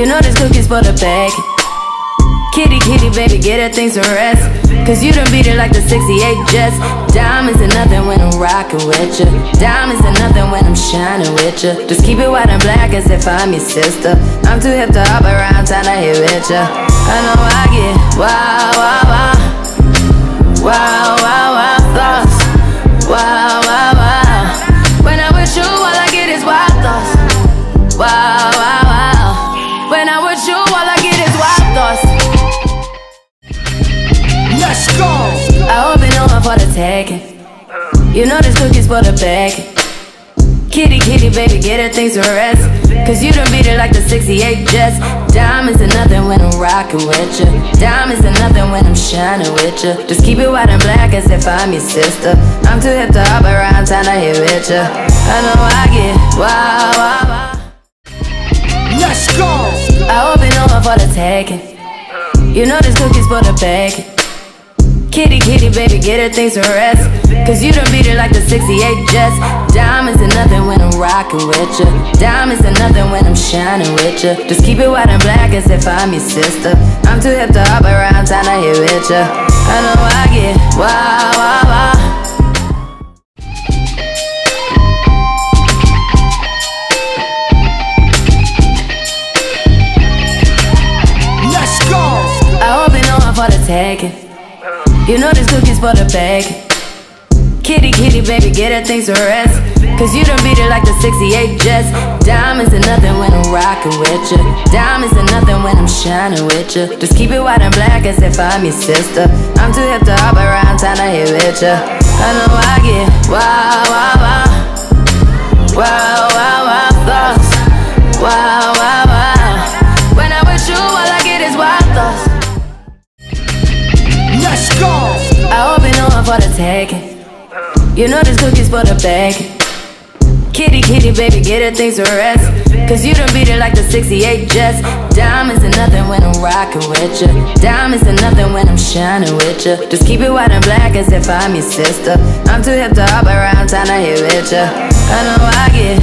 You know this cookie's for the bag. Kitty, kitty, baby, get her things to rest. Cause you done beat it like the 68 Jets. Diamonds are nothing when I'm rockin' with ya. Diamonds are nothing when I'm shining with ya. Just keep it white and black as if I'm your sister. I'm too hip to hop around, tryna hit with ya. I know I get wow, wow, wow. Wow, wow, wow thoughts. Wow, wow, wow. When I'm with you, all I get is wild thoughts. Wow, wow, wow. When I'm with you, all I get is wild thoughts. Let's go. I hope you know I'm for the taking. You know this cookie's for the bacon. Kitty, kitty, baby, get her things to rest. Cause you done beat it like the 68 Jets. Diamonds are nothing when I'm rockin' with ya. Diamonds are nothing when I'm shining with ya. Just keep it white and black as if I'm your sister. I'm too hip to hop around, tryna hit with ya. I know I get wow, wow, wow. Let's go. I hope you know I'm for the taking. You know this cookie's for the bacon. Kitty, kitty, baby, get her things to rest. Cause you done beat it like the 68 Jets. Diamonds are nothing when I'm rockin' with ya. Diamonds are nothing when I'm shining with ya. Just keep it white and black as if I'm your sister. I'm too hip to hop around, tryna hit with ya. I know I get wow, wow, wow. For the taking. You know this cookie's for the bag. Kitty, kitty, baby, get her things to rest. Cause you done beat it like the 68 Jets. Diamonds are nothing when I'm rockin' with ya. Diamonds are nothing when I'm shining with ya. Just keep it white and black as if I'm your sister. I'm too hip to hop around, tryna hit with ya. I know I get wow, wow, wow. Wow, wow, wow thoughts. Wow, wow, wow. When I'm with you, all I get is wild thoughts. Let's go. I hope you know I'm for the taking. You know this cookie's for the bag. Kitty, kitty, baby, get her things to rest. Cause you done beat it like the 68 Jets. Diamonds are nothing when I'm rockin' with ya. Diamonds are nothing when I'm shining with ya. Just keep it white and black as if I'm your sister. I'm too hip to hop around, tryna hit with ya. I know I get